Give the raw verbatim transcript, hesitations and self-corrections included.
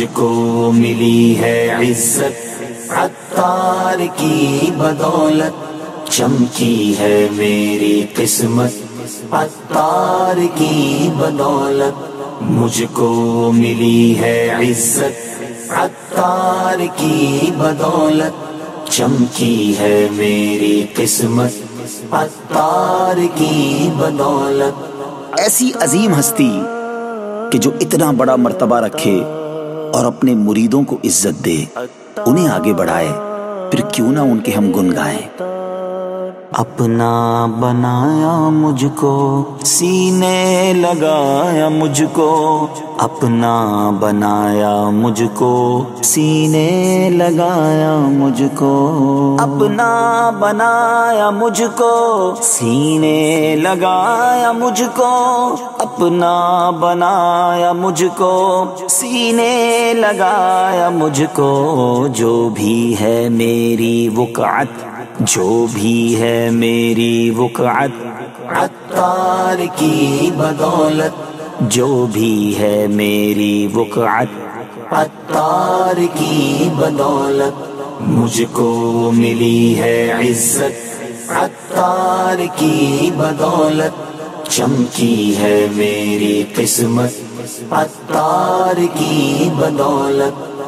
मुझको मिली है इज्जत अत्तार की बदौलत, चमकी है मेरी किस्मत अत्तार की बदौलत। मुझको मिली है इज्जत अत्तार की बदौलत, चमकी है मेरी किस्मत अत्तार की बदौलत। ऐसी अजीम हस्ती कि जो इतना बड़ा मर्तबा रखे और अपने मुरीदों को इज्जत दे, उन्हें आगे बढ़ाए, फिर क्यों ना उनके हम गुन गाएं। अपना बनाया मुझको, सीने लगाया मुझको, अपना बनाया मुझको, सीने लगाया मुझको, अपना बनाया मुझको, सीने लगाया मुझको, अपना बनाया मुझको, सीने लगाया मुझको। जो भी है मेरी वक़अत, जो भी है मेरी वक़अत अत्तार की बदौलत, जो भी है मेरी वक़अत अत्तार की बदौलत। मुझको मिली है इज्जत अत्तार की बदौलत, चमकी है मेरी किस्मत अत्तार की बदौलत।